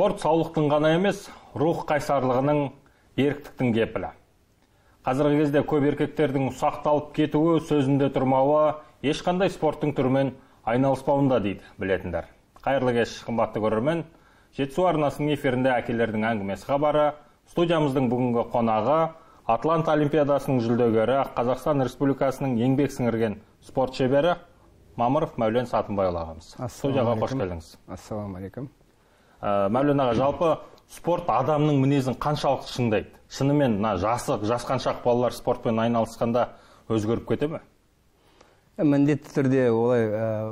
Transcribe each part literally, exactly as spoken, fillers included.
Спорт саулықтың ғана емес, рух қайсарлығының еріктіктің кепілі. Қазіргі кезде көп еркектердің ұсақталып кетуі, сөзінде тұрмауы, ешқандай спорттың түрімен айналыспауында дейді білетіндер. Қайырлы кеш, қымбатты көрермен. Жетісу арнасының эфирінде әкелердің әңгімесі хабары. Студиямыздың бүгінгі қонағы Атлант Олимпиадасының жүлдегері, Қазақстан Республикасының еңбек сіңірген спорт шебері Мамыров Мәулен Сатынбай ағамыз. Студияға қош келдіңіз. Ассаламу алейкум. Мәулен аға, жалпы спорт адамның мінезін қаншалық шыңдайды? Шынымен мына жасы, жасқаншақ балалар спортпен айналысқанда өзгеріп кете ме? Міндетті түрде олай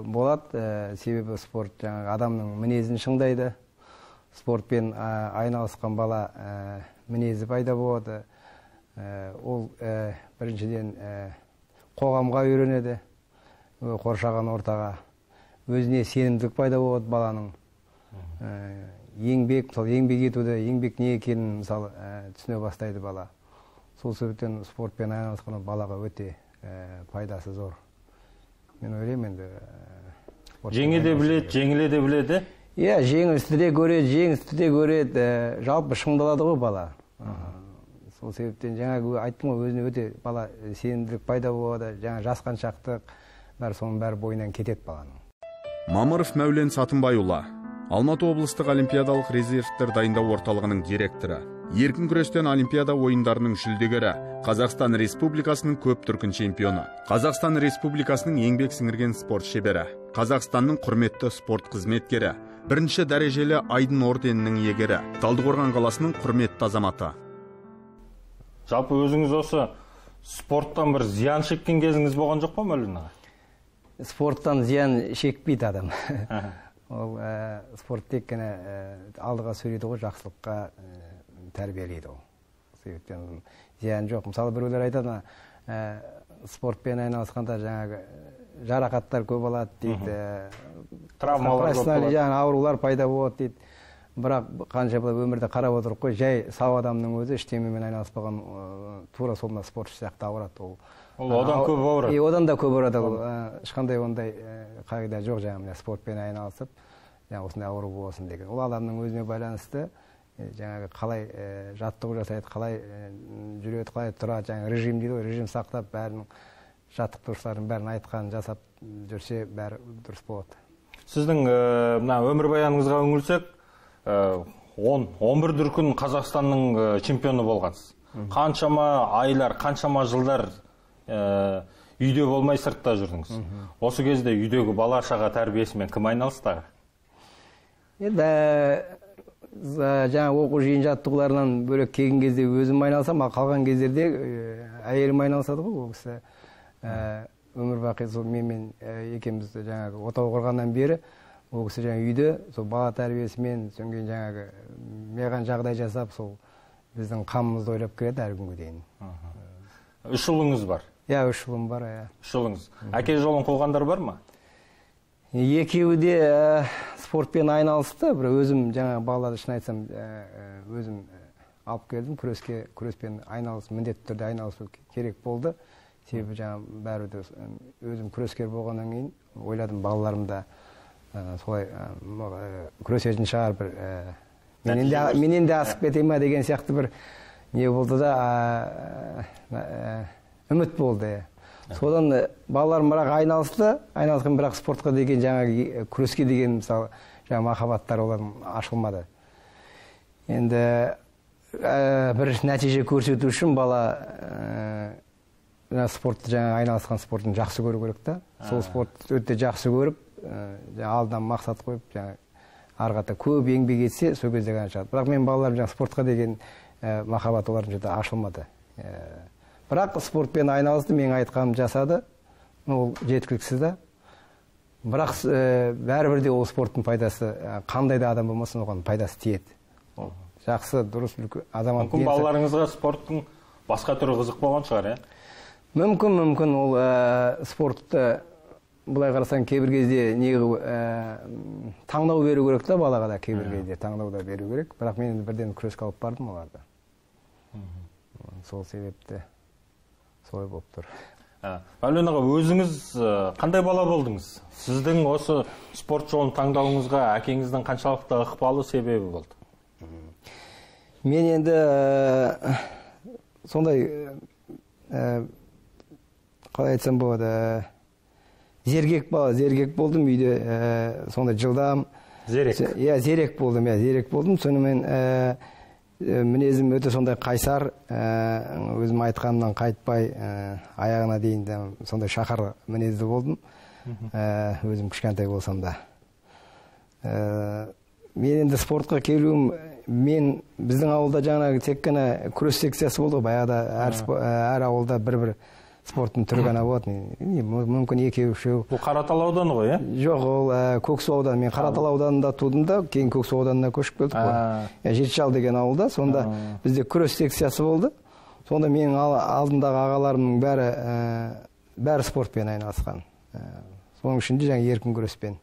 болады, себебі спорт жаңағы адамның мінезін шыңдайды. Спортпен айналысқан бала мінезі пайда болады. Ол біріншіден қоғамға үйренеді, қоршаған ортаға. Өзіне сенімділік пайда болады баланың. Еңбек, еңбек етуді, еңбек не екенін мысалы түсіне бастайды бала. Сол себептен спортпен айналысқан балаға өте пайдасы зор. Мен ойлаймын енді. Жеңе де біледі, жеңіле де біледі. Иә, жеңісті көреді, жеңісті де көреді, жалпы шыңдалады ғой бала. Сол себептен жаңа айттым ғой, өзіне өте бала сенімділік пайда болады, жаңа жасқаншақтық, соның бәрі бойынан кетеді баланың. Мамыров Мәулен Сатынбайұлы, Алматы облыстық олимпиадалық резервтер дайындау орталығының директоры, еркін күрестен олимпиада ойындарының жүлдегері, Қазақстан Республикасының көп дүркін чемпионы, Қазақстан Республикасының еңбек сіңірген спорт шебері, Қазақстанның құрметті спорт қызметкері, бірінші дәрежелі Айдын орденінің иегері, Талдықорған қаласының құрметті азаматы. Жалпы өзіңіз осы спорттан бір зиян шеккен кезіңіз болған жоқ па, Мәулен аға? Спорттан зиян шекпейді адам. Ол спорт тек қана алдыға сөйлейді ғой, жақсылыққа тәрбиелейді ол. Себептен зиян жоқ. Мысалы біреулер айтады, спортпен айналысқанда жаңағы жарақаттар көп болады дейді, профессионалды аурулар пайда болады дейді. Бірақ қанша былай өмірді қарап отырып қой, жай сау адамның өзі іштемемен айналыспаған тура сонда спортшы сияқты ауырады ол. Ол одан көп ауырады. Одан да көп ауырады ол. Ешқандай ондай қағида жоқ, жаңағы спортпен айналысып осындай ауру болсын деген. Ол адамның өзіне байланысты, жаңағы қалай жаттығу жасайды, қалай жүреді, қалай тұрады, жаңағы режим дейді ғой, режим сақтап бәрін жаттықтырушылардың бәрін айтқан, жасап жүрсе, бәрі дұрыс болады. Сіздің өмірбаяныңызға үңілсек, он бір дүркін Қазақстанның чемпионы болғансыз. Қаншама айлар, қаншама жылдар үйде болмай сыртта жүрдіңіз. Осы кезде үйдегі бала-шаға тәрбиесімен кім айналысты? Енді жаңа оқу жиын жаттығуларынан бөлек келген кезде өзім айналысам, қалған кездерде әйелім айналысады ғой ол кісі. Өмір бақи сол мен екемізді жаңағы отау құрғаннан бері ол кісі жаңа үйді сол бала тәрбиесімен сөнген жаңағы маған жағдай жасап сол біздің қамымызды ойлап келеді әр күнге дейін. Үш ұлыңыз бар? Иә, үш ұлым бар. Үш ұлыңыз. Әке жолын қуғандар бар ма? Екеуі де спортпен айналысты, бірақ өзім жаңа балаларды шын айтсам өзім алып келдім, күреспен айналысып міндетті түрде айналысу керек болды. Себебі жаңа бәрі өзім күрескер болғаннан кейін ойладым, балаларым да солай күресетін шығар, бір менен де асып кете ме деген сияқты бір не болды да үміт болды. Содан балаларым бірақ айналысты, айналысқан бірақ спортқа деген жаңа күреске деген мысалы жаңа махаббаттар олардың ашылмады. Енді бір нәтиже көрсету үшін бала спортты жаңа айналысқан спортын жақсы көру көрік та. Сол спортты өтті жақсы көріп, алдынан мақсат қойып, арғата көп еңбек етсе, сол кезде ғана шығады. Бірақ мен балаларым жаңа спортқа деген махаббат олардың жөте ашылмады. Бірақ спортпен айналысты, мен айтқаным жасады, ол жеткіліксіз да. Бірақ бәрібір де ол спорттың пайдасы, қандай да адам болмасын, оған пайдасы тиеді. Жақсы, дұрыс адаман. Мүмкін балаларыңызға спорттың басқа түрі қызық болған шығар, е? Мүмкін, мүмкін ол спортты бұлай қарасан кейбір кезде таңдау беру керек та, балаға да кейбір кезде таңдау да беру керек. Бірақ мен бірден күреске алып бардым оларды. Сол себепті солай болып тұр. Мәулен аға, өзіңіз қандай бала болдыңыз? Сіздің осы спорт жолын таңдауыңызға әкеңіздің қаншалықты ықпалы себебі болды? Мен енді сондай қалай айтсам болады, зергек бала, зергек болдым үйде, сондай жылдам. Зерек. Иә, зерек болдым, иә, зерек болдым. Сонымен мінезім өте сондай қайсар, өзім айтқанымнан қайтпай аяғына дейін де сондай шақар мінезді болдым. Өзім кішкентай болсам да. Мен енді спортқа келуім, мен біздің ауылда жаңағы тек қана күрес секциясы болды, баяғыда әр ауылда бір-бір спорттың түрі ғана болады. Мүмкін екі-үшеу. Бұл Қаратал ауданы ғой, е? Жоқ, ол Көксу ауданы. Мен Қаратал ауданында тудым да, кейін Көксу ауданына көшіп келдік ғой. Жетісал деген ауылда, сонда бізде күрес секциясы болды. Сонда менің алдымдағы ағаларымның бәрі бәрі спортпен айналысқан. Соның ішінде жаңа еркін күреспен.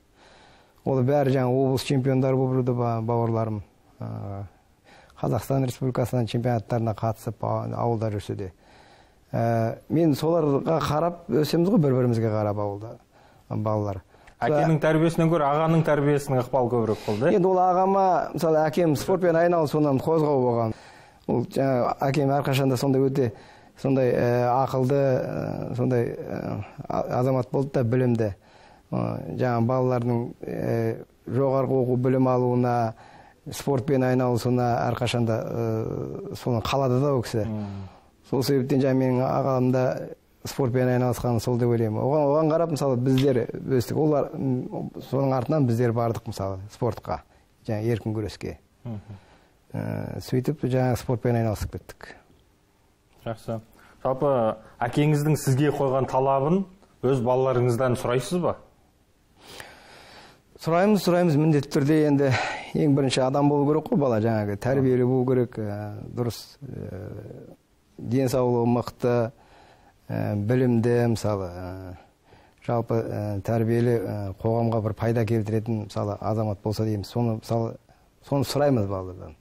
Ол бәрі жаңа облыс чемпиондары болды бауырларым. Қазақстан Республикасының чемпионаттарына қатысып ауылда жүрсе. Мен соларға қарап өсеміз ғой, бір-бірімізге қарап ауылда балалар. Әкенің тәрбиесінен көр, ағаның тәрбиесінің ықпал көбірек болды. Енді ол ағама, мысалы, әкем спортпен айналысуынан қозғау болған. Ол әкем әрқашанда сондай өте сондай ақылды, сондай азамат болды да, білімді. Жаңа балалардың жоғарғы оқу білім алуына, спортпен айналысуына әрқашанда соны қалады да өксі. Сол себептен жаңа менің ағалымда спортпен айналысқаны сол деп ойлаймын. Оған қарап, мысалы, біздер өстік. Олар соның артынан біздер бардық, мысалы, спортқа, жаңа еркін күреске. Сөйтіп, жаңа спортпен айналысып кеттік. Жақсы. Жалпы, әкеңіздің сізге қойған талабын өз балаларыңыздан сұрайсыз ба? Сұраймыз, сұраймыз, міндетті түрде енді ең бірінші адам болу керек қой бала, жаңағы тәрбиелі болу керек, дұрыс, денсаулығы мықты, білімді, мысалы, жалпы тәрбиелі қоғамға бір пайда келтіретін, мысалы, азамат болса дейміз, соны, мысалы, соны сұраймыз балалардан.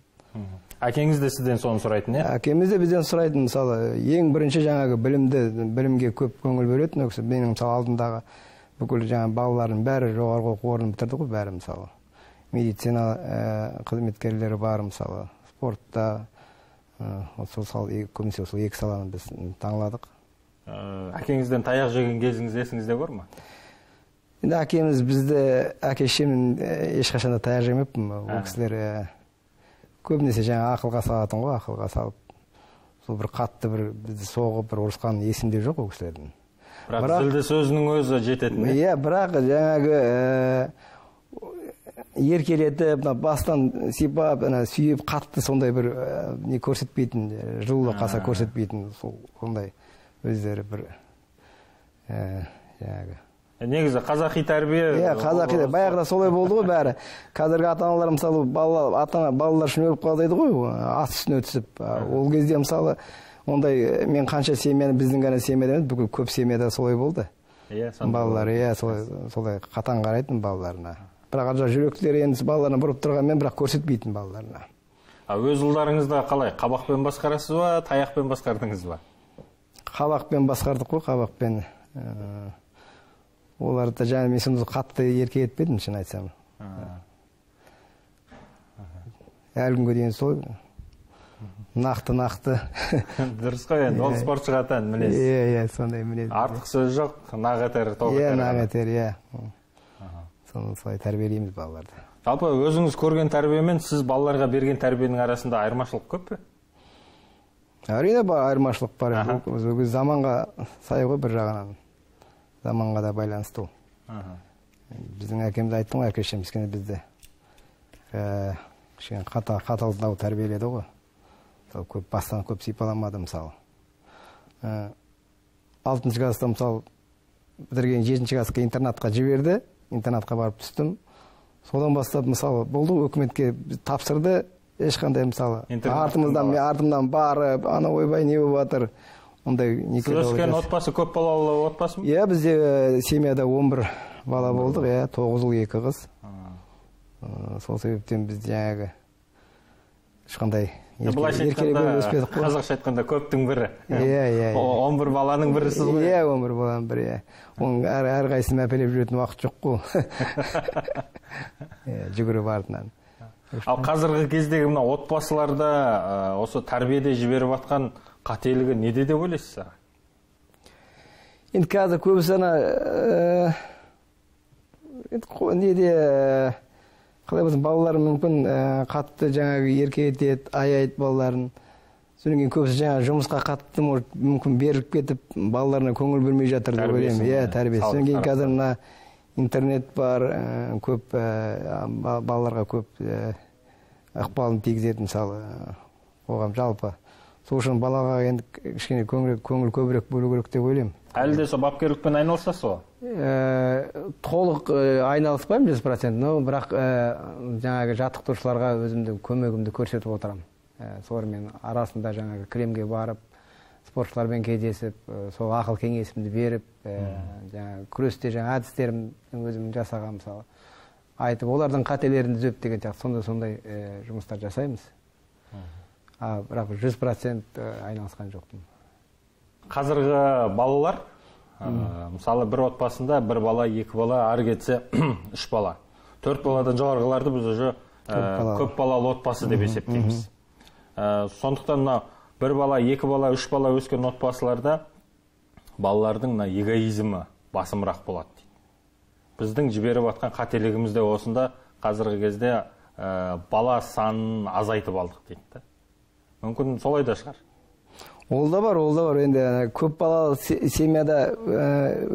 Әкеңіз де сізден соны сұрайтын, е? Әкеміз де бізден сұрайтын, мысалы, ең бірінші жаңағы білімді, білімге көп көңіл бөлетін өксі, менің, мысалы, алдындағы бүкіл жаңа балаларын бәрі жоғарғы оқу орнын бітірді ғой, бәрі мысалы. Медицина қызметкерлері бар мысалы, спортта, көбінесе сол екі саланы біз таңладық. Әкеңізден таяқ жеген кезіңіз есіңізде бар ма? Енді әкеміз бізді, әке шешем ешқашанда таяқ жемеппін. Ол кісілер көбінесе жаңа ақылға салатын ғой, ақылға салып, сол бір қатты бір бізді соғып, бір ұрысқан есімде жоқ ол кісілердің. Бірақ зілді сөзінің өзі жететін. Иә, бірақ жаңағы еркелетіп, бастан сипап, сүйіп, қатты сондай бір не көрсетпейтін, жылы қаса көрсетпейтін, сондай өздері бір жаңағы. Негізі қазақи тәрбие. Иә, қазақи тәрбие. Баяғыда солай болды ғой бәрі. Қазіргі ата-аналар мысалы балалар үшін өліп қалдайды ғой, ас үстіне түсіп. Ол кезде мысалы ондай, мен қанша семьяны біздің ғана семьяда емес, бүкіл көп семьяда солай болды. Балалар, иә, солай қатаң қарайтын балаларына. Бірақ жа жүректілер енді балаларына бұрып тұрғанмен, бірақ көрсетпейтін балаларына. Өз ұлдарыңызда қалай? Қабақпен басқарасыз ба, таяқпен басқардыңыз ба? Қабақпен басқардық қой, қабақпен. Оларды жаңа мен сонда қатты ерке етпедім, шын айтсам. Әлі күнге дейін сол нақты-нақты. Дұрыс қой, енді ол спортшыға тән мінез. Иә, иә, сондай мінез. Артық сөз жоқ, нақ етер, тоқ етер. Иә, нақ етер, иә. Соны солай тәрбиелейміз балаларды. Жалпы, өзіңіз көрген тәрбиемен сіз балаларға берген тәрбиенің арасында айырмашылық көп пе? Әрине бар, айырмашылық бар. Өзі заманға сай ғой бір жағынан. Заманға да байланысты ол. Біздің әкеміз айттың ғой, әке шешеміз бізді қаталдау тәрбиеледі ғой. Көп бастан көп сипаламады, мысалы. Алтыншы класста, мысалы, бітірген жетінші классқа интернатқа жіберді, интернатқа барып түстім. Содан бастап, мысалы, болды, өкіметке тапсырды, ешқандай, мысалы, артымыздан барып, ана ойбай не бөбатыр. Сіз өскен отбасы көп балалы отбасы ма? Иә, бізде семьяда он бір бала болдық, иә, тоғыз ұл екі қыз. Сол себептен біз жаңағы ешқандай қазақша айтқанда көптің бірі. он бір баланың бірі сіз ғой. Иә, он бір баланың бірі, иә. Оның әрқайсысын мәпелеп жүретін уақыт жоқ қой. Жүгіріп артынан. Ал қазіргі кездегі мына отбасыларда осы тәрбиеде жіберіп атқан қателігі неде деп ойлайсыз? Енді қазір көбісі ана неде қалай болсын балалар мүмкін қатты жаңағы еркелетеді, аяйды балаларын. Содан кейін көбісі жаңағы жұмысқа қатты мүмкін беріліп кетіп балаларына көңіл бөлмей жатыр деп ойлаймын. Иә, тәрбиесі. Содан кейін қазір мына интернет бар, көп балаларға көп ықпалын тигізеді мысалы қоғам жалпы. Сол үшін балаға енді кішкене көңіл көбірек бөлу керек деп ойлаймын. Әлі де сол бапкерлікпен айналысасыз ба? Толық айналыспаймын жүз процент, но бірақ жаңағы жаттықтырушыларға өзімді көмегімді көрсетіп отырамын. Солармен арасында жаңағы кремге барып, спортшылармен кездесіп, сол ақыл кеңесімді беріп, күресте жаңа әдістерім өзімін жасаған мысалы. Айтып, олардың қателерін түзеп деген сияқты сондай-сондай жұмыстар жасаймыз. Бірақ жүз процент айналысқан жоқпын. Қазіргі балалар, мысалы бір отбасында бір бала, екі бала, ары кетсе үш бала. Төрт баладан жоғарғыларды біз уже көп балалы отбасы деп есептейміз. Сондықтан бір бала, екі бала, үш бала өскен отбасыларда балалардың эгоизмі басымырақ болады дейді. Біздің жіберіп атқан қателігімізде осында қазіргі кезде бала санын азайтып алдық дейді. Мүмкін солай да шығар. Ол да бар, ол да бар. Енді көп балалы семьяда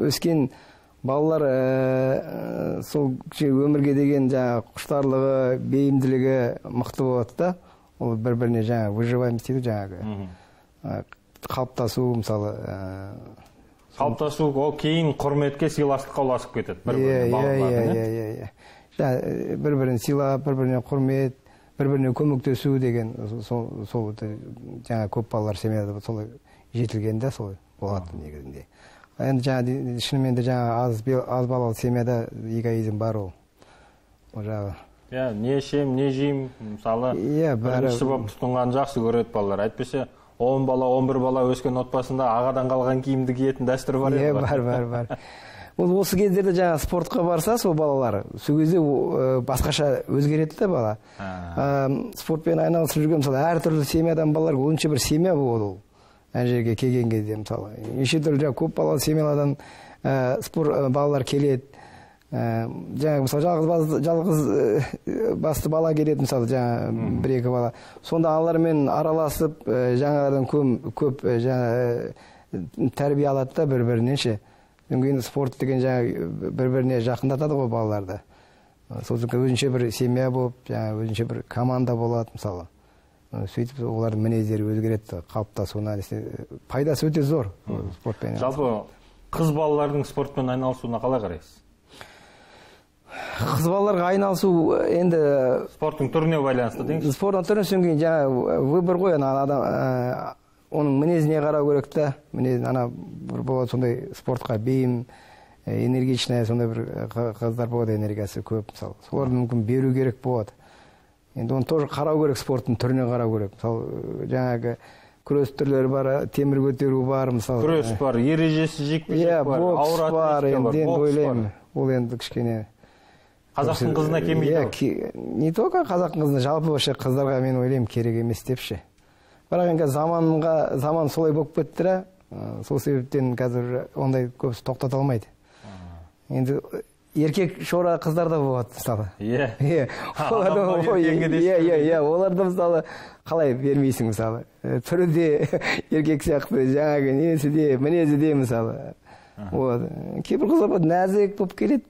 өскен балалар сол өмірге деген жаңа құштарлығы, бейімділігі мықты болады да. Ол бір-біріне жаңа выживаемость дейді жаңағы. Қалыптасу мысалы. Қалыптасу ол кейін құрметке сыйластыққа ұласып кетеді. Иә, иә, иә. Бір-бірін сыйлап, бір-біріне құрмет, бір-біріне көмектесу деген сол жаңа көп балалар семьяда солай жетілген де солай болатын негізінде. Енді жаңа шынымен де жаңа аз балалы семьяда эгоизм бар ол. Не ішем, не жейм, мысалы, бірінші боп тұтынған жақсы көреді балалар. Әйтпесе, он бала, он бір бала өскен отбасында ағадан қалған киімді киетін дәстүр бар еді. Бар, бар, бар. Ол осы кездерде жаңа спортқа барса, сол балалар, сол кезде басқаша өзгереді де бала. Спортпен айналысып жүрген, мысалы, әртүрлі семьядан балалар, оныншы бір семья болды ол, ән жерге келген кезде, мысалы. Неше түрлі жаңа көп балалы семьядан балалар келеді. Жаңа, мысалы, жалғыз басты бала келеді, мысалы, жаңа, бір-екі бала. Сонда алармен араласып, жаңалардан көп тәрбие алады да бір-бірінен ше. Дүнгейін спорт деген жаңа бір-біріне жақындатады ғой балаларды. Солтың өзінші бір семья болып, өзінші бір команда болады мысалы. Сөйтіп олардың мінездері өзгереді, қалыптасуына пайдасы өте зор спортпен. Жалпы қыз балалардың спортпен айналысуына қалай қарайсыз? Қыз балаларға айналысу енді... Спорттың түріне байланысты дейміз? Спорттың түріне сөйген жаңа выбор ғой, адам... оның мінезіне қарау көректі, мінезін ана болады сондай спортқа бейім, энергичная, сондай бір қыздар болады энергиясы көп, мысалы. Соларды мүмкін беру керек болады. Енді оны тоже қарау көрек, спорттың түріне қарау көрек. Мысалы, жаңағы күрес түрлері бар, темір көтеру бар, мысалы. Күрес бар, ережесі жекпе-жек бар, ауыр атлетика бар. Қазақтың қызына келмейді. Не только қазақтың қызына, жалпы вообще қыздарға мен ойлаймын керек емес депші. Бірақ енді қазір заман солай болып кетті, сол себептен қазір ондай көбісі тоқтата алмайды. Енді еркек шора қыздар да болады, мысалы. Иә. Иә, оларды мысалы қалай бермейсің, мысалы. Түрі де еркек сияқты, жаңағы несі де, мінезі де, мысалы. Кейбір қыздар болады, нәзік болып келеді,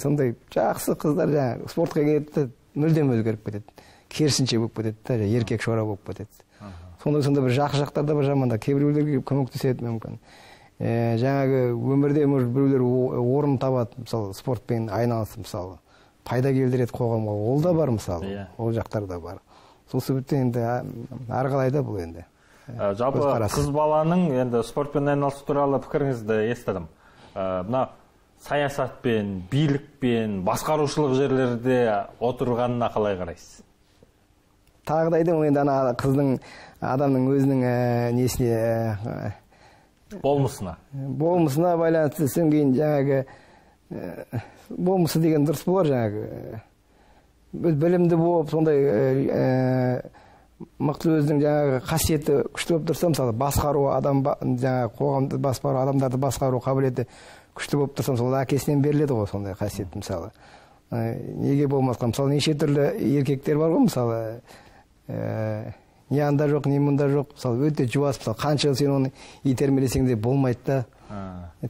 сондай жақсы қыздар жаңағы спортқа келеді, мүлдем өзгеріп кетеді. Керісінше болып кетеді, еркек шора болып кетеді. Сонда-сонда бір жақы-жақтарда бір жаманда кейбіреулерге көмектеседі мүмкін. Жаңағы өмірде біреулер орын табады, мысалы, спортпен айналысып, мысалы. Пайда келдіреді қоғамға, ол да бар, мысалы, ол жақтарда бар. Сол себептен енді арғалайда бұл енді. Жалпы қыз баланың енді спортпен айналысу туралы пікіріңізді естідім. Мына саясатпен, билікпен, басқарушылық жерлерде отырғанына қалай қарайсыз? Тағы да айдың, енді ана қыздың, адамның өзінің несіне... Болмысына. Болмысына байланысты, сөнген жаңағы... Болмысы деген дұрыс болар жаңағы... білімді болып, сондай мықты өзінің жаңағы қасиеті күшті болып тұрса, мысалы басқару адам, жаңағы қоғамды басқару, адамдарды басқару қабілеті күшті болып тұрса, сол әкесінен беріледі ғой сондай қасиет мысалы. Неге болмасқа, мысалы неше түрлі еркектер бар ғой мысалы, не анда жоқ, не мұнда жоқ, мысалы өте жуас, мысалы қанша сен оны итермелесең де болмайды да.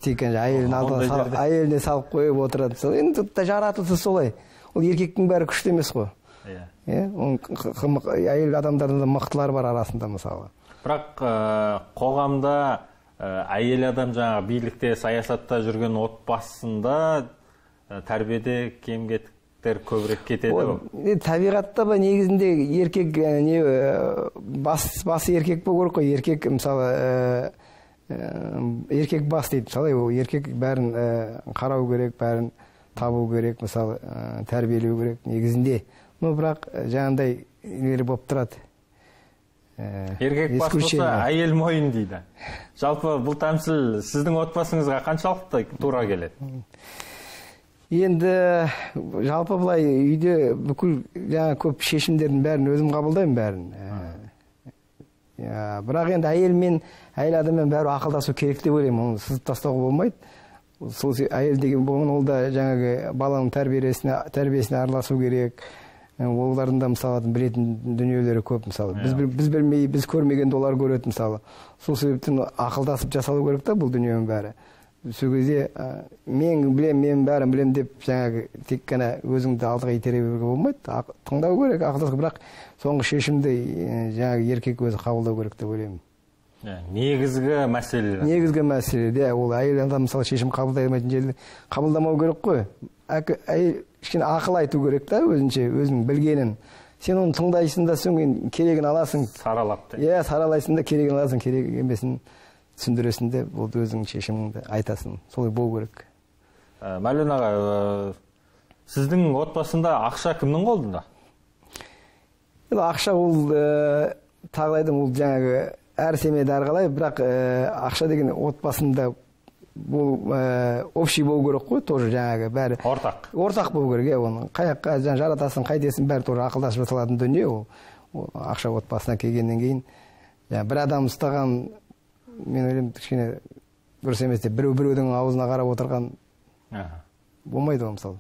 Тек әйеліне салып қойып отырады. Енді жаратылысы солай. Ол еркектің бәрі күшті емес қой. Әйел адамдардың мықтылар бар арасында мысалы. Бірақ қоғамда әйел адам жаңағы билікте, саясатта жүрген отбасында тәрбиеде кем-кетіктер көбірек кетеді. Табиғатта ба негізінде еркек басы еркек болу керек қой. Еркек мысалы еркек бас дейді, мысалы еркек бәрін қарау керек, бәрін табу керек, мысалы тәрбиелеу керек негізінде. Ну бірақ жаңағыдай нелер болып тұрады. Еркек бас болса әйел мойын дейді. Жалпы бұл тәмсіл сіздің отбасыңызға қаншалықты тура келеді? Енді жалпы былай үйде бүкіл жаңа көп шешімдердің бәрін өзім қабылдаймын бәрін. Бірақ енді әйелмен, әйел адаммен бәрі ақылдасу керек деп ойлаймын, оны сызып тастауға болмайды. Сол әйел деген болған, ол да жаңағы баланың тәрбиесіне араласу керек. Олардың да мысалы білетін дүниелері көп мысалы. Біз білмей, біз көрмегенде олар көреді мысалы. Сол себептен ақылдасып жасалу керек та бұл дүниенің бәрі. Сол кезде мен білем, мен бәрін білем деп жаңағы тек қана өзіңді алдыға итере беруге болмайды. Тыңдау керек, ақылдасу, бірақ соңғы шешімді жаңағы еркек өзі қабылдау керек деп ойлаймын. Негізгі мәселе. Негізгі мәселе, де, ол әйел адам мысалы шешім қабылдай алмайтын жерде қабылдамау керек қой. Әйел кішкене ақыл айту керек та өзінше, өзінің білгенін. Сен оны тыңдайсың да соң керегін аласың. Саралап. Иә, саралайсың да керегін аласың, керек емесін түсіндіресінде бұл өзің шешіміңді айтасын. Солай болу керек. Мәулен аға, сіздің отбасында ақша кімнің қолында? Ақша ол тағылайдың, ол жаңағы әр семейді арғалай, бірақ ақша деген отбасында общий болу керек қой, тоже жаңағы бәрі. Ортақ. Ортақ болу керек, оның қайыққа жаратасын, қайтесін, бәрі тоже ақылдасып жасалатын дүние ол. Ақша отбасына келгеннен кейін бір адам ұстаған, мен өлім кішкене дұрыс емес деп біреу-біреудің аузына қарап отырған болмайды ол мысалы.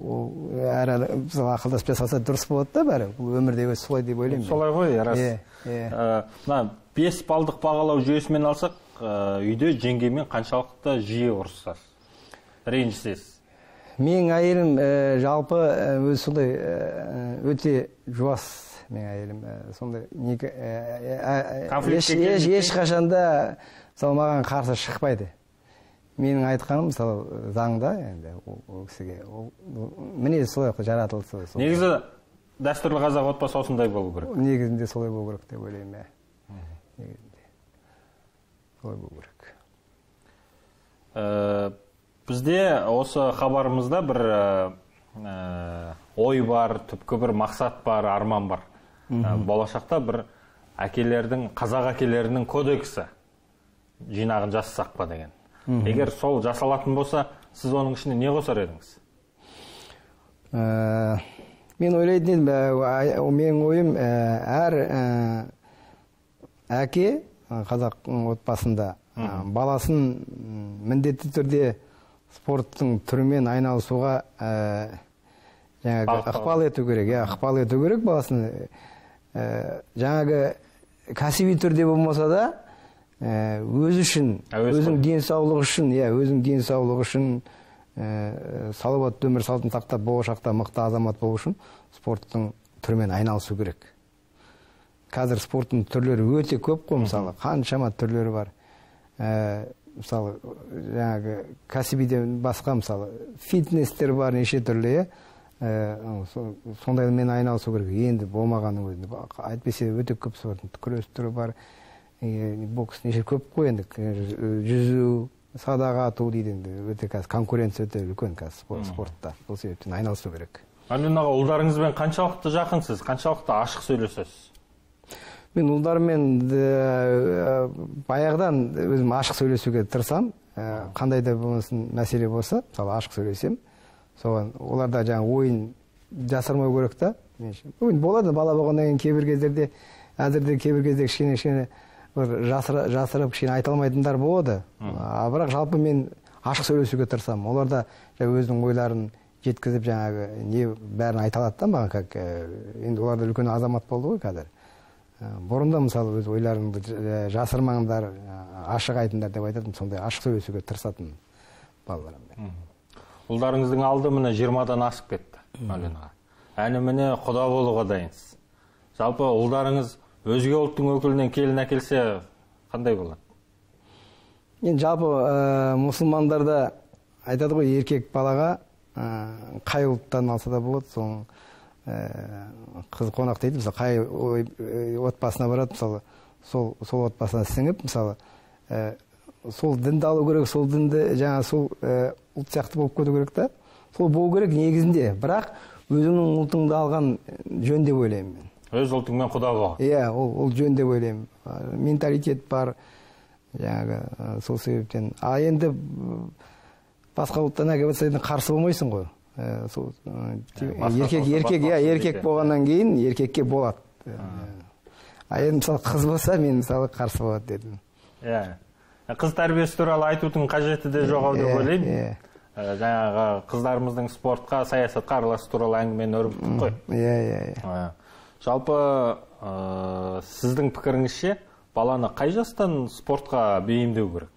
Ол әр ақылдасып жасалса дұрыс болады да бәрі. Бұл өмірде өз солай деп ойлаймын. Солай ғой, рас. Бес балдық бағалау жүйесімен алсақ, үйде жеңгемен қаншалықты жиі ұрсасыз, ренжісесіз? Менің әйелім жалпы өз сондай өте жуас. Мен әйелім сонда ешқашанда маған қарсы шықпайды. Менің айтқаным заңда, ол кісіге міне солай жаратылысы. Негізі дәстүрлі қазақ отбасы осындай болу керек. Негізінде солай болу керек деп ойлаймын. Негізінде солай болу керек. Бізде осы хабарымызда бір ой бар, түпкі бір мақсат бар, арман бар. Болашақта бір әкелердің, қазақ әкелерінің кодексі жинағын жасасақ па деген. Егер сол жасалатын болса, сіз оның ішінде не қосар едіңіз? Мен ойлайтын едім, менің ойым, әр әке қазақ отбасында баласын міндетті түрде спорттың түрімен айналысуға ықпал ету керек, ықпал ету керек баласын. Жаңағы кәсіби түрде болмаса да, өз үшін, өзің денсаулық үшін, өзің денсаулық үшін, салауатты өмір салтын сақтап, болашақта мықты азамат болу үшін спорттың түрімен айналысу керек. Қазір спорттың түрлері өте көп қой, мысалы, қаншама түрлері бар. Мысалы, жаңағы кәсібиден басқа, мысалы, фитнестер бар, неше түрлі. Сондаймен айналысу керек, енді болмағаны өзінде. Әйтпесе өте көп спорттың күрес түрі бар, бокс неше көп қой енді, жүзу, садаға ату дейді, өте қазір конкуренция өте үлкен қазір спортта. Бұл себептен айналысу керек. Мәулен аға, ұлдарыңызбен қаншалықты жақынсыз, қаншалықты ашық сөйлесесіз? Мен ұлдармен баяғыдан өзім ашық сөйлесуге тырысам, қандай да мәселе болса, ашық сөйлесем. Оларда жаңа ойын жасырмау керек та. Болады, бала болғаннан кейін кейбір кездерде, әзірде кейбір кезде кішкене-кішкене жасырып, кішкене айта алмайтындар болады. Бірақ жалпы мен ашық сөйлесуге тырысамын. Олар да өзінің ойларын жеткізіп жаңағы не бәрін айта алады да маған, как енді олар да үлкен азамат болды ғой қазір. Бұрында мысалы өз ойларыңды жасырмаңдар, ашық айтыңдар деп айтатым, сондай ашық сөйлесуге тырысатын балаларым. Ұлдарыңыздың алды міне жиырмадан асып кетті, Мәулен аға. Әні міне құда болуға дайынсыз. Жалпы ұлдарыңыз өзге ұлттың өкілінен келін әкелсе қандай болады? Енді жалпы мұсылмандарда айтады ғой, еркек балаға қай ұлттан алса да болады, соның қыз қонақ дейді, мысалы қай отбасына барады, мысалы сол сол отбасына сіңіп, мысалы сол дінді алу керек, сол дінді жаңа сол ұлт сияқты болып кету керек та, сол болу керек негізінде. Бірақ өзінің ұлтыңды алған жөн деп ойлаймын мен. Өз ұлтыңмен құда бол. Иә, ол жөн деп ойлаймын. Менталитет бар жаңағы, сол себептен. А енді басқа ұлттан әкелсең қарсы болмайсың ғой. Еркек болғаннан кейін еркекке болады. А енді мысалы қыз болса, мен мысалы қарсы болады дедім. Қыз тәрбиесі туралы айтудың қажеті де жоқ деп ойлаймын. Жаңағы қыздарымыздың спортқа, саясатқа араласу туралы әңгімені өрбіттік қой. Жалпы сіздің пікіріңізше, баланы қай жастан спортқа бейімдеу керек?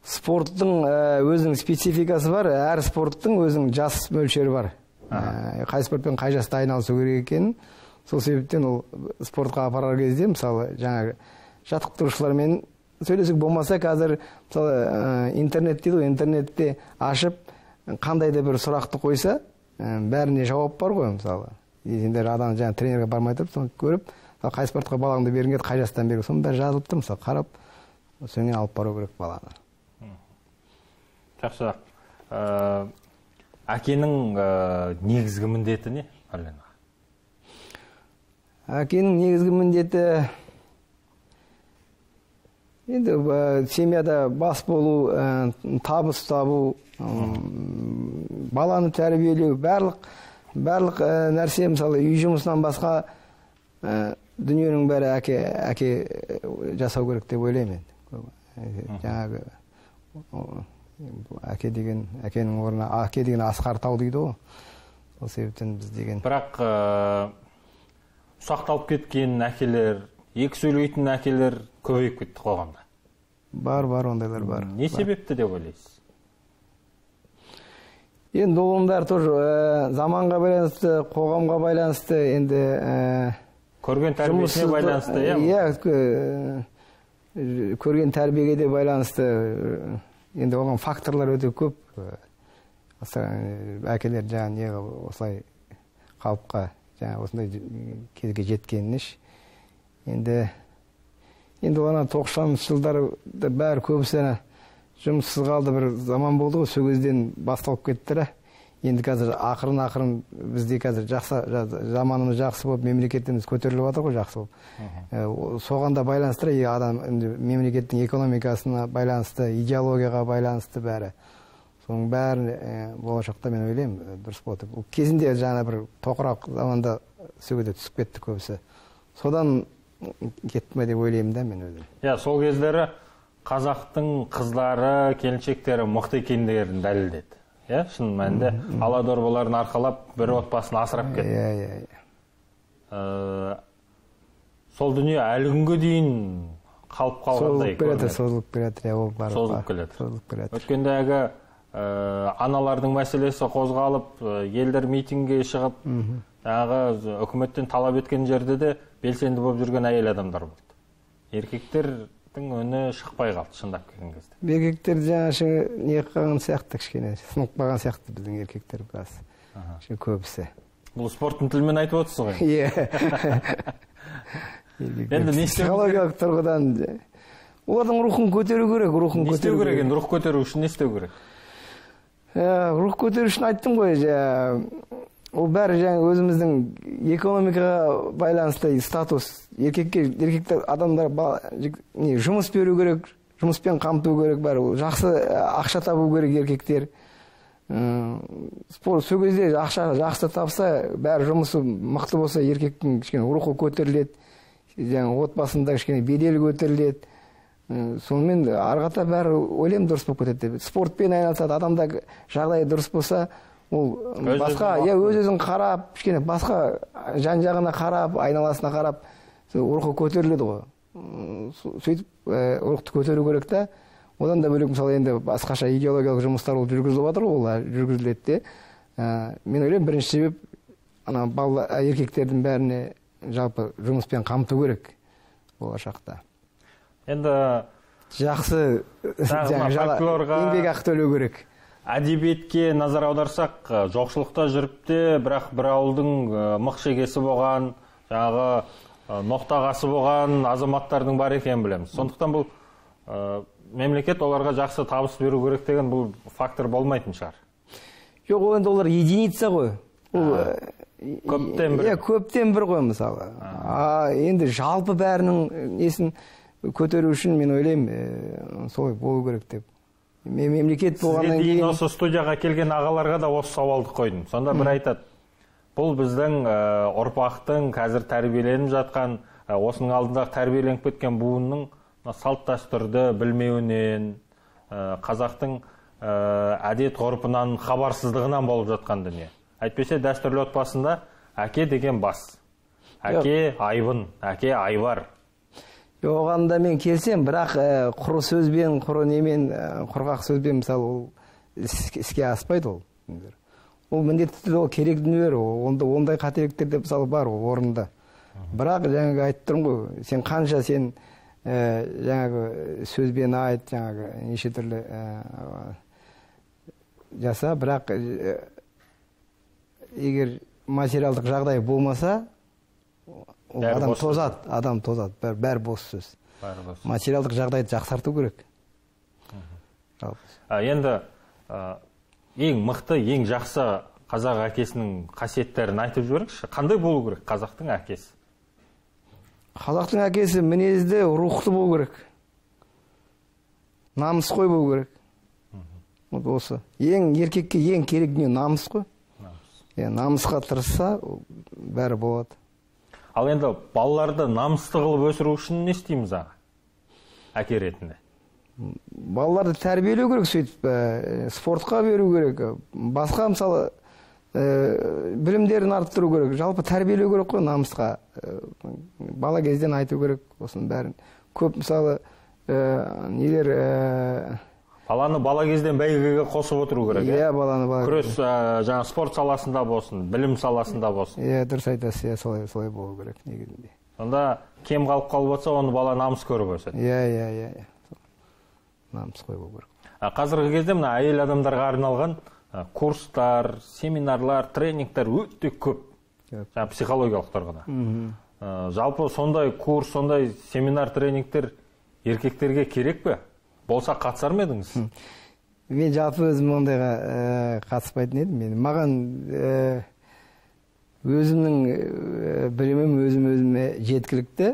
Спорттың өзінің спецификасы бар, әр спорттың өзінің жас мөлшері бар. Қай спортпен қай жаста айналысу керек екен, сол себептен ол спортқа апарар кезде, мысалы, жаңағы жаттықтырушылармен сөйлесіп болмаса, қазір интернет дейді, интернетте ашып, қандай да бір сұрақты қойса, бәріне жауап бар ғой, мысалы. Енді адам жаңа тренерге бармай тұрып, соны көріп, қай спортқа балаңды берген еді, қай жастан берген, соны бәрі жазылып тұр, мысалы, қарап, соны алып бару керек баланы. Жақсы. Әкенің негізгі міндеті не? Әкенің негізгі міндеті енді семьяда бас болу, табыс табу, баланы тәрбиелеу, барлық нәрсе, мысалы үй жұмысынан басқа дүниенің бәрі әке жасау керек деп ойлаймын. Жаңағы әке деген, әкенің орнына әке деген асқар тау дейді ғой, сол себептен біз деген. Бірақ ұсақталып кеткен әкелер, екі сөйлейтін әкелер көбейіп кетті қоғамда. Бар, бар, ондайлар бар. Не себепті деп ойлайсыз? Енді олымдар тоже заманға байланысты, қоғамға байланысты, енді көрген тәрбиесіне байланысты, иә, көрген тәрбиеге де байланысты. Енді оған факторлар өте көп. Әкелер жаңа осылай қалыпқа, жаңа осындай кезге жеткенін іш. Енді оны тоқсаныншы жылдары бәрі көбісі жұмыссыз қалды, бір заман болды ғой, сөгізден басталып кетті. Енді қазір ақырын-ақырын бізде қазір заманымыз жақсы болып, мемлекетіміз көтеріліп жатыр ғой, жақсы болып. Соған да байланысты, адам мемлекеттің экономикасына байланысты, идеологияға байланысты бәрі. Соның бәрін болашақта мен ойлаймын, дұрыс болды. Кезінде жаңа бір тоқырақ заманда сөгіде түсіп кетті көбісі. Содан кетті ме деп ойлаймын да мен өзім. Иә, сол кездері қазақтың қыздары, келіншектері мықты екендерін дәлелдеді. Шын мәнде, аладорбаларын арқалап, бір отбасын асырап кетті. Сол дүние әлі күнге дейін қалып қалғандай. Созылып келеді, созылып келеді. Өткендегі аналардың мәселесі қозғалып, елдер митингге шығып, үкіметтен талап еткен жерде де белсенді болып жүрген әйел адамдар болды. Еркектердің өні шықпай қалды, шындап келген кезде. Еркектер жаңашы не қаған сияқты, кішкене сынықпаған сияқты біздің еркектер біраз көбісі. Бұл спорттың тілмен айтып отырсыз ғой? Иә. Психологиялық тұрғыдан олардың рухын көтеру керек. Не істеу керек енді? Рух көтеру үшін не істеу керек? Рух көтеру үшін айттым ғой, ол бәрі жаңа өзіміздің экономикаға байланысты статус. Еркектер адамдар жұмыс беру керек, жұмыспен қамту керек, бәрі жақсы ақша табу керек еркектер. спорт сол кезде ақша жақсы тапса, бәрі жұмысы мықты болса, еркектің кішкене рухы көтеріледі, отбасында кішкене беделі көтеріледі. Сонымен арғата бәрі өлем дұрыс болып кетеді. Спортпен айналысады, адамда жағдайы дұрыс болса, ол басқа, я өз-өзін қарап, кішкене басқа жан-жағына қарап, айналасына қарап, рухы көтеріледі ғой. Сөйтіп рухты көтеру керек та. Одан да бөлек, мысалы, енді басқаша идеологиялық жұмыстар ол жүргізіліп жатыр, ол жүргізіледі де. Мен ойлаймын, бірінші себеп ана бала еркектердің бәріне жалпы жұмыспен қамту керек болашақта. Енді жақсы еңбекақы төлеу керек. Әдебиетке назар аударсақ, жоқшылықта жүріпті, бірақ бір ауылдың мық шегесі болған, жаңағы ноқтағасы болған азаматтардың бар екенін білеміз. Сондықтан бұл мемлекет оларға жақсы табыс беру керек деген бұл фактор болмайтын шығар. Жоқ, ол енді олар единица ғой. Көптен бір. Көптен бір ғой, мысалы. Енді жалпы бәрінің несін көтеру үшін мен ойлаймын, солай болу керек деп. Мемлекет болғаннан кейін. Сізге дейін осы студияға келген ағаларға да осы сауалды қойдым. Сонда бір айтады, бұл біздің ұрпақтың қазір тәрбиеленіп жатқан, осының алдындағы тәрбиеленіп кеткен буынның салт дәстүрді білмеуінен, қазақтың әдет-ғұрпынан, хабарсыздығынан болып жатқан дүние. Әйтпесе, дәстүрлі отбасында әке деген бас, әке айбын, әке айбар. Оғанда мен келсем, бірақ құры сөзбен, құры немен, құрғақ сөзбен, мысалы, ол іске аспайды ол. Ол міндетті ол керек дүниелер, ондай қателіктер де, мысалы, бар ол орында. Бірақ жаңағы айттырым ғой, сен қанша сен жаңағы сөзбен айт, жаңағы неше түрлі жаса, бірақ егер материалдық жағдай болмаса, адам тозады, адам тозады, бәр бос сөз. Материалдық жағдайды жақсарту керек. Енді ең мықты, ең жақсы қазақ әкесінің қасиеттерін айтып жіберіңізші, қандай болу керек қазақтың әкесі? Қазақтың әкесі мінезді, рухты болу керек. Намыс қой болу керек. Осы. Ең еркекке ең керек дүние намыс қой. Намысқа тырысса, бәрі болады. Ал енді балаларды намысты қылып өсіру үшін не істейміз аға? Әке ретінде. Балаларды тәрбиелеу керек, сөйтіп, спортқа беру керек. Басқа, мысалы, білімдерін арттыру керек, жалпы тәрбиелеу керек қой намысқа, бала кезден айту керек осының бәрін. Көп мысалы нелер баланы бала кезден бәйгеге қосып отыру керек. Иә, баланы бала күрес, жаңа спорт саласында болсын, білім саласында болсын. Иә, дұрыс айтасыз, солай солай болу керек негізінде. Сонда кем қалып қалып жатса, оны бала намыс көріп өседі. Иә, иә, иә. Намыс қой болу керек. Қазіргі кезде мына әйел адамдарға арналған курстар, семинарлар, тренингтер өте көп, психологиялық тұрғыда. Жалпы сондай курс, сондай семинар, тренингтер еркектерге керек пе? Болса қатысар ма едіңіз? Мен жалпы өзім ондайға қатыспайтын едім. Маған өзімнің білімім өзім-өзіме жеткілікті.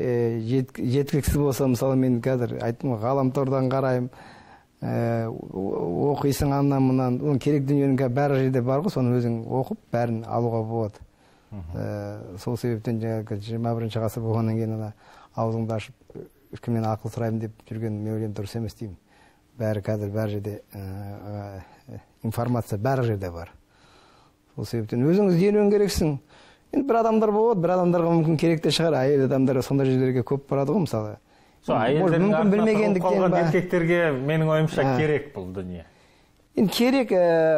Жеткіліксіз болса, мысалы, мен қазір айттым, ғаламтордан қараймын, оқисың аннамынан, оның керек дүниенің бәрі жерде бар ғой, соны өзің оқып, бәрін алуға болады. Сол себептен жиырма бірінші ғасыр болғаннан кейін аузыңды ашып, кімнен ақыл сұраймын деп жүрген Мәулен дұрыс емес деймін. Бәрі қазір, бәрі жерде информация бәрі жерде бар. Сол себептен өзің ізденуің керексің. Енді бір адамдар болады, бір адамдарға мүмкін керек те шығар, әйел адамдары сондай жерлерге көп барады ғой, мысалы. Әйелдердің артына қалған еркектерге менің ойымша керек бұл дүние. Керек,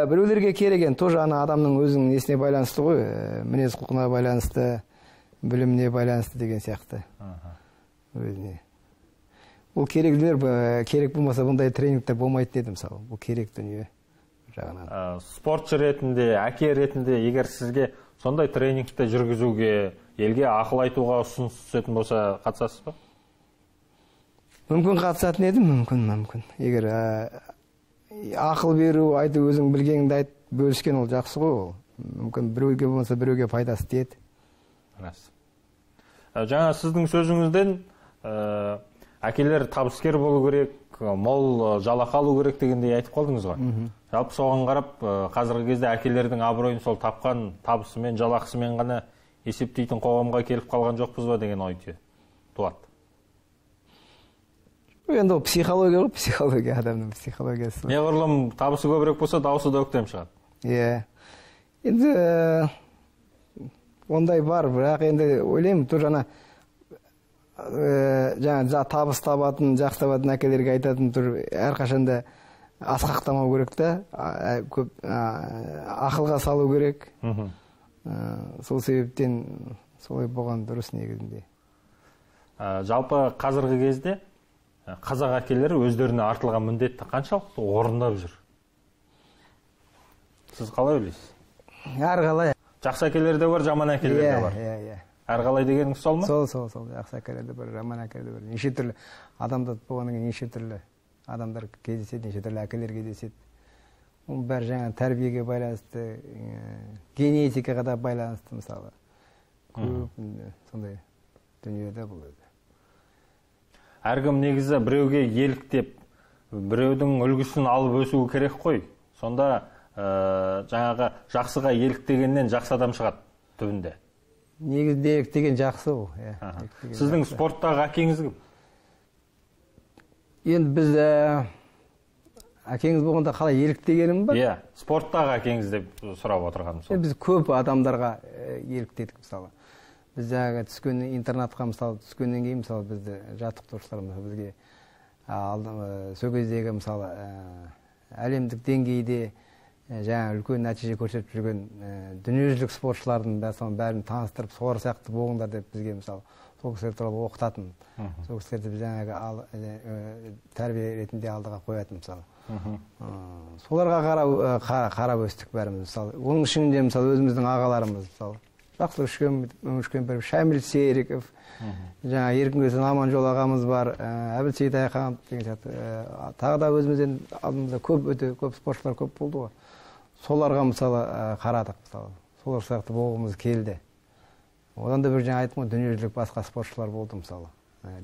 біреулерге керек, тоже адамның өзінің несіне байланысты ғой, мінез құлқына байланысты, біліміне байланысты деген сияқты. Бұл керек дүние, керек болмаса бұндай тренингтер болмайды дедім, мысалы. Бұл керек дүние жағынан. Спортшы ретінде, әке ретінде, егер сізге сондай тренингті жүргізуге, елге ақыл айтуға ұсыныс түсетін болса, қатысасыз ба? Мүмкін қатысатын едім, мүмкін, мүмкін. Егер ақыл беру, айтып өзің білгеніңді айт, бөліскен ол жақсы ғой ол. Мүмкін біреуге болмаса біреуге пайдасы тиеді. Рас. Жаңа сіздің сөзіңізден әкелер табыскер болу керек, мол жалақы алу керек дегенде айтып қалдыңыз ғой. Жалпы соған қарап, қазіргі кезде әкелердің абыройын сол тапқан табысымен, жалақысымен ғана есептейтін қоғамға келіп қалған жоқпыз ба деген ой туады. Енді ол психология ғой, психология, адамның психологиясы. Неғұрлым табысы көбірек болса, даусы да өктем шығады. Иә. Енді ондай бар, бірақ енді ойлаймын, тұр жаңа жаңа табыс табатын, жақсы табатын әкелерге айтатын, тұр әрқашанда асқақтамау керек те, ақылға салу керек. Сол себептен солай болған дұрыс негізінде. Жалпы қазіргі кезде қазақ әкелері өздеріне артылған міндетті қаншалықты орындап жүр? Сіз қалай ойлайсыз? Әрқалай. Жақсы әкелер де бар, жаман әкелер де бар. Әрқалай дегеніңіз сол ма? Сол, сол, сол. Жақсы әкелер де бар, жаман әкелер де бар. Неше түрлі адамдар болғаннан кейін неше түрлі адамдар кездеседі, неше түрлі әкелер кездеседі. Оның бәрі жаңа тәрбиеге байланысты, генетикаға да байланысты мысалы. Көп сондай дүниеде болады. Әркім негізі біреуге еліктеп, біреудің үлгісін алып өсуі керек қой. Сонда жаңағы жақсыға еліктегеннен жақсы адам шығады түбінде. Негізде еліктеген жақсы ол. Сіздің спорттағы әкеңіз кім? Енді біз әкеңіз болғанда қалай еліктегенім ба? Иә, спорттағы әкеңіз деп сұрап отырғаным сол. Біз көп адамдарға еліктедік мысалы. Біз жаңағы түскеннен интернатқа мысалы түскеннен кейін мысалы бізді жаттықтырушылар мысалы бізге сол кездегі мысалы әлемдік деңгейде жаңағы үлкен нәтиже көрсетіп жүрген дүниежүзілік спортшылардың да соның бәрін таныстырып солар сияқты болыңдар деп бізге мысалы сол кісілер туралы оқытатын, сол кісілерді біз жаңағы тәрбие ретінде алдыға қоятын мысалы. Соларға қарап өстік бәріміз мысалы. Оның ішінде мысалы өзіміздің ағаларымыз мысалы. Жақсылық үшкемпіров, Шамил Сериков, жаңа Еркін Көсен Аман Жол ағамыз бар, Әбіл Сейіт Айханов деген сияқты. Тағы да өзімізден алдымызда көп өте көп спортшылар көп болды ғой. Соларға мысалы қарадық мысалы. Солар сияқты болғымыз келді. Одан да бір жаңа айттым ғой, дүниежүзілік басқа спортшылар болды мысалы.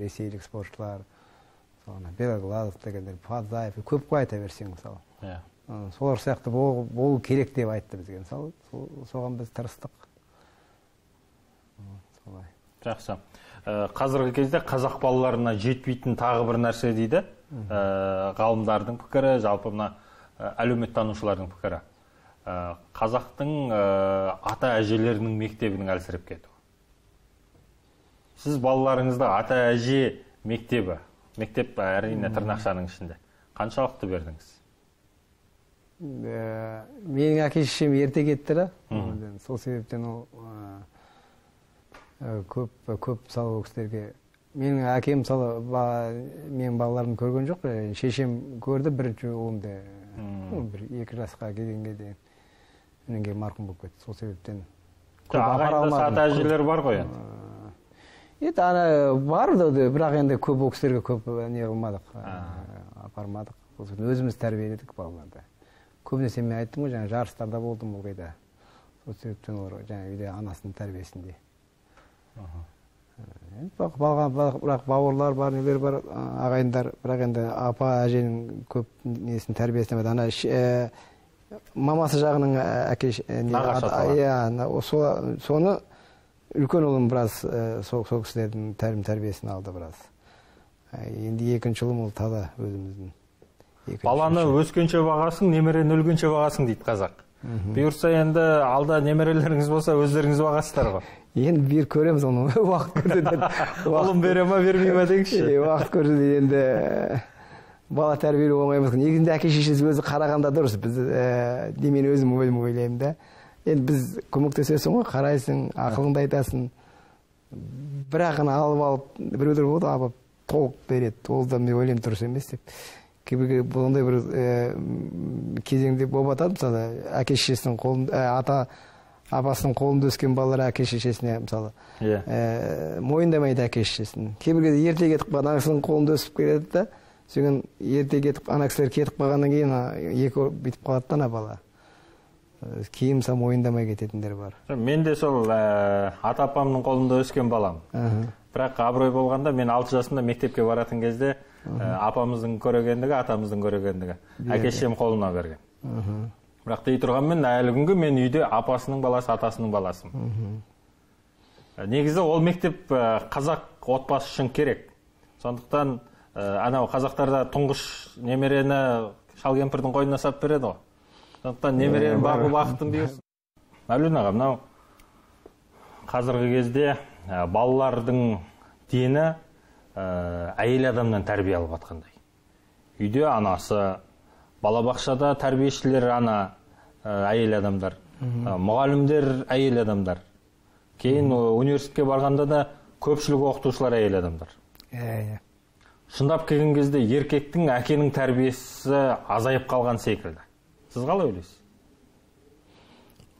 Ресейлік спортшылар, Белоглазов дегендер, Фадзаев, көп қой айта берсең мысалы. Солар сияқты болу керек деп айтты бізге мысалы. Соған біз тырыстық. Жақсы. Қазіргі кезде қазақ балаларына жетпейтін тағы бір нәрсе дейді ғалымдардың пікірі, жалпы мына әлеуметтанушылардың пікірі. Қазақтың ата әжелерінің мектебінің әлсіреп кету. Сіз балаларыңызда ата әже мектебі, мектеп әрине тырнақшаның ішінде қаншалықты бердіңіз? Менің әке шешем ерте кетті, сол себептен ол көп мысалы ол кісілерге. Менің әкем мысалы мен балаларымды көрген жоқ, шешем көрді бірінші ұлымды, екі жасқа келгенге дейін меніңге марқұм болып кетті. Сол себептен ағайында ата әжелер бар ғой енді? Енді бар, бірақ енді көп ол кісілерге көп не қылмадық, апармадық. Өзіміз тәрбиеледік балаларды. Көбінесе мен айттым ғой, жарыстарда болдым ол қайда. Сол себептен олар үйде анасының тәрбиесінде. Бірақ бауырлар бар, нелер бар, ағайындар, бірақ енді апа, әженің көп несін тәрбиесіне бәді. Ана мамасы жағының әкеш... Соны үлкен ұлым біраз сол кісілердің тәрбиесін алды біраз. Енді екінші ұлым ол тада өзіміздің. Баланы өскенше бағасың, немерен өлгенше бағасың дейді қазақ. Бұйырса енді алда немерелеріңіз болса, өздеріңіз бағасыздар ғой. Енді бір көреміз оны, уақыт көрсетеді. Олым бере ма, бермей ма дегіші? Уақыт көрсетеді, енді бала тәрбиелі болмаймыз. Негізінде әке шешесі өзі қарағанда дұрыс, біз демен өзім өлім ойлаймын да. Енді біз көмектесесің ғой, қарайсың, ақылыңды айтасың. Бірақ ғана алып-алып, біреудер болды, апап толып береді, ол да мен өлім дұрыс емес деп. Кейбірге бұландай бір кезеңде болып атады, мысалы, әке шешесінің қолын, ата апасының қолында өскен балалар әке шешесіне, мысалы, мойындамайды әке шешесін. Кейбірге ерте кетіп қалған анасының қолында өсіп келеді да, сөйтіп ерте кетіп, ана кісілер кетіп қалғаннан кейін екі бүйтіп қалады да бала. Кейін мысалы мойындамай кететіндер бар. Мен де сол ата апамның қолында өскен балам. бірақ абырой болғанда мен алты жасымда мектепке баратын кезде апамыздың көрегендігі, атамыздың көрегендігі әкешем қолына берген. Бірақ дей тұрғанмен әлі күнге мен үйде апасының баласы, атасының баласым. Негізі ол мектеп қазақ отбасы үшін керек. Сондықтан анау қазақтарда тұңғыш немерені шалгемпірдің қойнына сап береді ғой. Сондықтан немерені бағып бақытын дейсің. Мәулен аға, мынау қазіргі кезде балалардың дені әйел адамнан тәрбие алып атқандай. Үйде анасы, балабақшада тәрбиешілер ана әйел адамдар, мұғалімдер әйел адамдар. Кейін университетке барғанда да көпшілік оқытушылар әйел адамдар. Шындап келген кезде еркектің, әкенің тәрбиесі азайып қалған секілді. Сіз қалай ойлайсыз?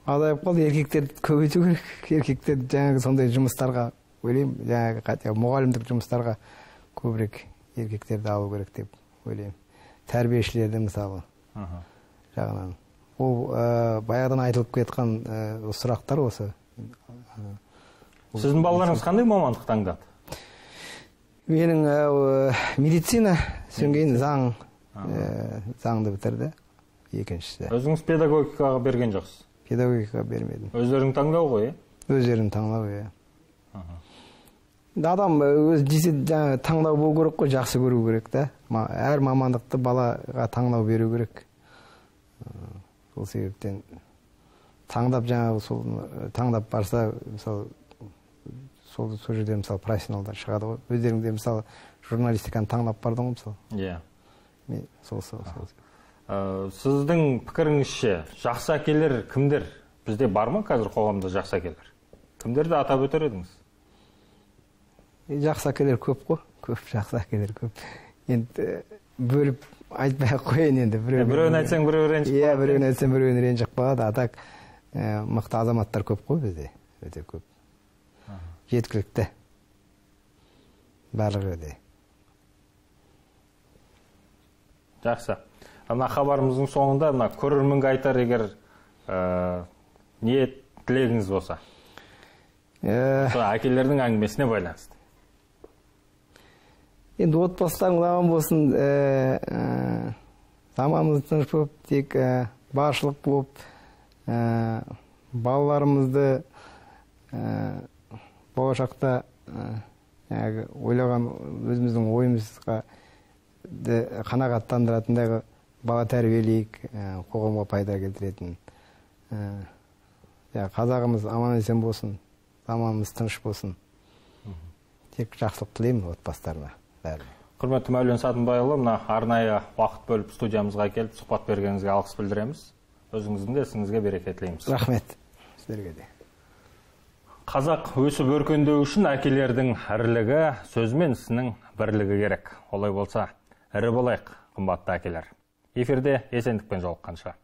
Азайып қалды, еркектерді көбейту керек, еркектерді жаңағы сондай жұмыстарға, ойлаймын, жаңағы мұғалімдік жұмыстарға көбірек еркектерді алу керек деп ойлаймын. Тәрбиешілерді мысалы жағынан. Ол баяғыдан айтылып кеткен сұрақтар осы. Сіздің балаларыңыз қандай мамандық таңдады? Менің медицина, содан кейін заң, заңды бітірді, екіншісі. Өзіңіз педагогикаға берген жоқсыз? Педагогикаға бермедім. Өздерін таңдау ғой, е? Өздерін таңдау, е. Адам өз таңдау болу керек қой, жақсы көру керек, да? Әр мамандықты балаға таңдау беру керек. Сол себептен таңдап жаңағы, таңдап барса, мысалы, сол жерде, мысалы, профессионалдар шығады ғой. Өздеріңде, мысалы, журналистиканы таңдап бардың ғой, мысалы? Иә. Сол-сол-сол. Сіздің пікіріңізше жақсы әкелер кімдер? Бізде бар ма қазір қоғамда жақсы әкелер? Кімдерді атап өтер едіңіз? Жақсы әкелер көп қой, көп жақсы әкелер көп. Енді бөліп айтпай қойын енді. Біреуін айтсаң біреуін ренжіп қалады. Иә, біреуін айтсаң біреуін ренжіп қалады. А так мықты азаматтар көп қой бізде, өте көп. Жеткілікті. Барлығы өте. Жақсы. Ана хабарымыздың соңында көрерменге айтар егер не тілегіңіз болса, әкелердің әңгімесіне байланысты. Енді отбасыларыңыз аман болсын, заманымыз тыныш болып, тек баршылық болып, балаларымызды болашақта ойлаған өзіміздің ойымызға қанағаттандыратындағы бала тәрбиелік, қоғамға пайда келтіретін. Қазағымыз аман-есен болсын, заманымыз тыныш болсын. Тек жақсылық тілеймін отбасыларына. Құрметті Мәулен Сатынбайұлы, мына арнайы уақыт бөліп студиямызға келіп, сұхбат бергеніңізге алғыс білдіреміз. Өзіңіздің де ісіңізге береке тілейміз. Рахмет. Сіздерге де. Қазақ өсіп өркендеу үшін әкелердің ірілігі, сөз мен ісінің бірлігі керек. Олай болса, ірі болайық, қымбатты әкелер. Эфирде есендікпен жолыққанша.